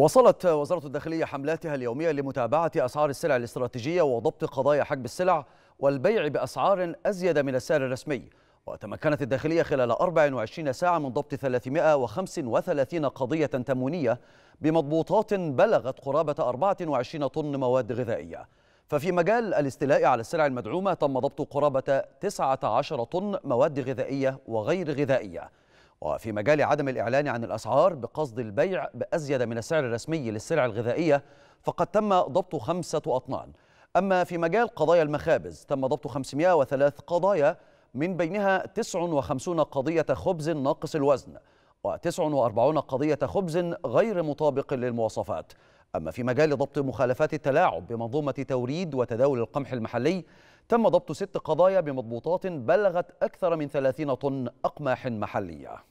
واصلت وزارة الداخلية حملاتها اليومية لمتابعة أسعار السلع الاستراتيجية وضبط قضايا حجب السلع والبيع بأسعار أزيد من السعر الرسمي. وتمكنت الداخلية خلال 24 ساعة من ضبط 335 قضية تموينية بمضبوطات بلغت قرابة 24 طن مواد غذائية. ففي مجال الاستيلاء على السلع المدعومة تم ضبط قرابة 19 طن مواد غذائية وغير غذائية. وفي مجال عدم الإعلان عن الأسعار بقصد البيع بأزيد من السعر الرسمي للسلع الغذائية فقد تم ضبط 5 أطنان. أما في مجال قضايا المخابز تم ضبط 503 قضايا، من بينها 59 قضية خبز ناقص الوزن و49 قضية خبز غير مطابق للمواصفات. أما في مجال ضبط مخالفات التلاعب بمنظومة توريد وتداول القمح المحلي تم ضبط 6 قضايا بمضبوطات بلغت أكثر من 30 طن أقماح محلية.